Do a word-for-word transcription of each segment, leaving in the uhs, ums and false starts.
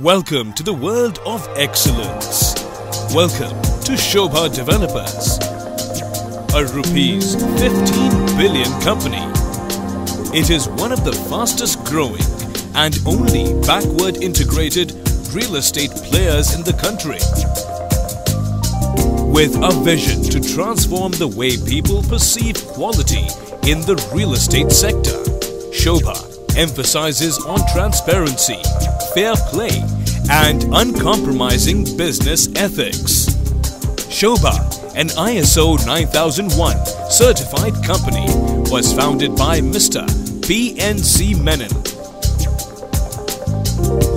Welcome to the world of excellence. Welcome to Sobha Developers, a rupees fifteen billion company. It is one of the fastest growing and only backward integrated real estate players in the country. With a vision to transform the way people perceive quality in the real estate sector, Sobha emphasizes on transparency, fair play and uncompromising business ethics. Sobha, an I S O nine thousand one certified company, was founded by Mister P N C Menon,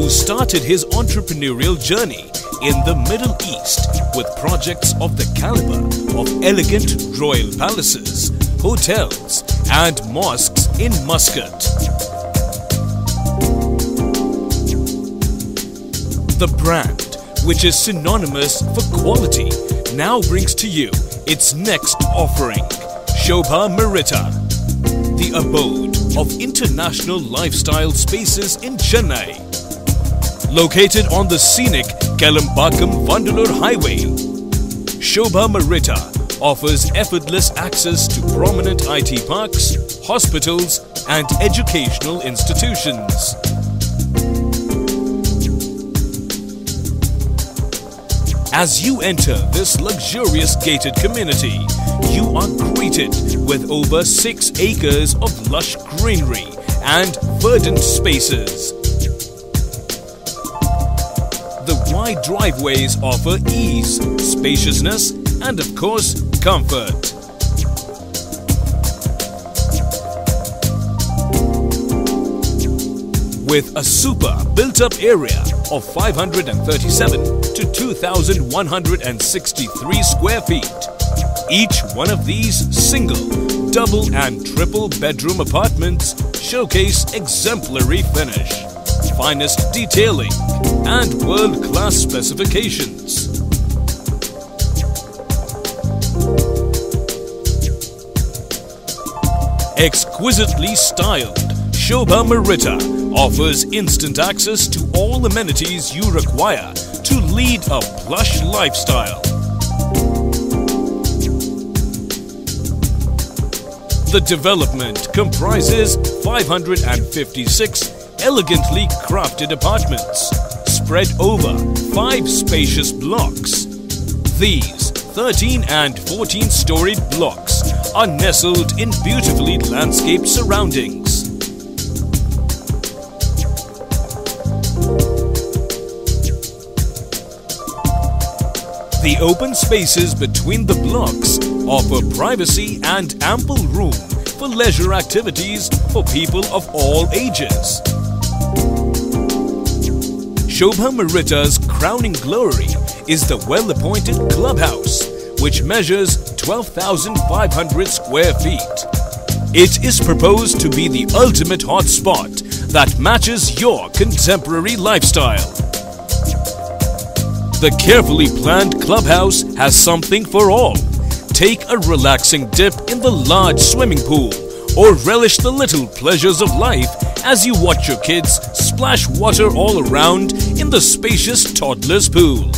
who started his entrepreneurial journey in the Middle East with projects of the caliber of elegant royal palaces, hotels and mosques in Muscat. The brand, which is synonymous for quality, now brings to you its next offering, Sobha Meritta, the abode of international lifestyle spaces in Chennai. Located on the scenic Kelambakkam Vandalur Highway, Sobha Meritta offers effortless access to prominent I T parks, hospitals and educational institutions. As you enter this luxurious gated community, you are greeted with over six acres of lush greenery and verdant spaces. The wide driveways offer ease, spaciousness, and of course, comfort. With a super built-up area of five hundred thirty-seven to two thousand one hundred sixty-three square feet. Each one of these single, double and triple bedroom apartments showcase exemplary finish, finest detailing and world-class specifications. Exquisitely styled, Sobha Meritta offers instant access to all amenities you require to lead a plush lifestyle. The development comprises five hundred fifty-six elegantly crafted apartments spread over five spacious blocks. These thirteen and fourteen storied blocks are nestled in beautifully landscaped surroundings. The open spaces between the blocks offer privacy and ample room for leisure activities for people of all ages. Sobha Meritta's crowning glory is the well-appointed clubhouse, which measures twelve thousand five hundred square feet. It is proposed to be the ultimate hotspot that matches your contemporary lifestyle. The carefully planned clubhouse has something for all. Take a relaxing dip in the large swimming pool or relish the little pleasures of life as you watch your kids splash water all around in the spacious toddler's pool.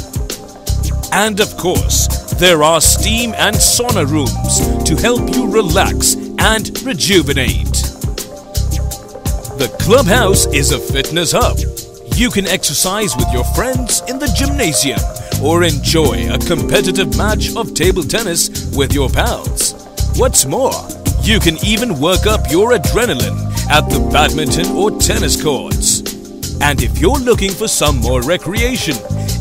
And of course, there are steam and sauna rooms to help you relax and rejuvenate. The clubhouse is a fitness hub. You can exercise with your friends in the gymnasium or enjoy a competitive match of table tennis with your pals. What's more, you can even work up your adrenaline at the badminton or tennis courts. And if you're looking for some more recreation,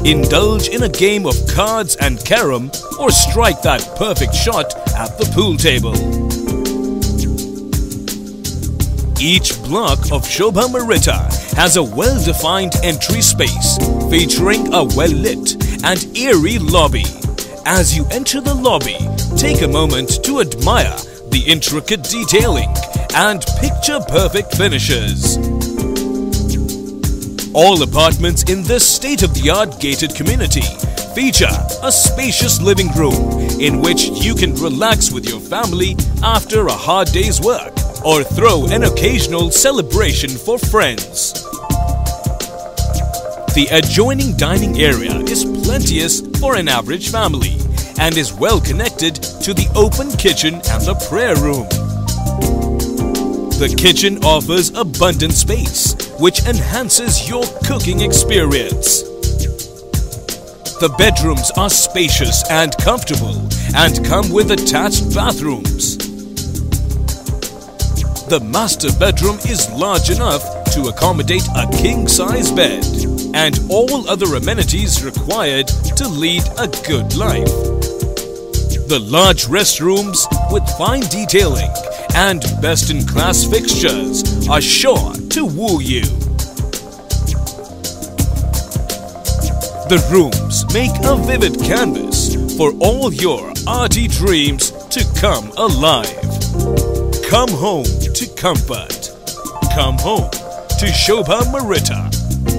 indulge in a game of cards and carom or strike that perfect shot at the pool table. Each block of Sobha Meritta has a well-defined entry space featuring a well-lit and airy lobby. As you enter the lobby, take a moment to admire the intricate detailing and picture-perfect finishes. All apartments in this state-of-the-art gated community feature a spacious living room in which you can relax with your family after a hard day's work, or throw an occasional celebration for friends. The adjoining dining area is plenteous for an average family and is well connected to the open kitchen and the prayer room. The kitchen offers abundant space which enhances your cooking experience. The bedrooms are spacious and comfortable and come with attached bathrooms. The master bedroom is large enough to accommodate a king-size bed and all other amenities required to lead a good life. The large restrooms with fine detailing and best-in-class fixtures are sure to woo you. The rooms make a vivid canvas for all your arty dreams to come alive. Come home to comfort. Come home to Sobha Meritta.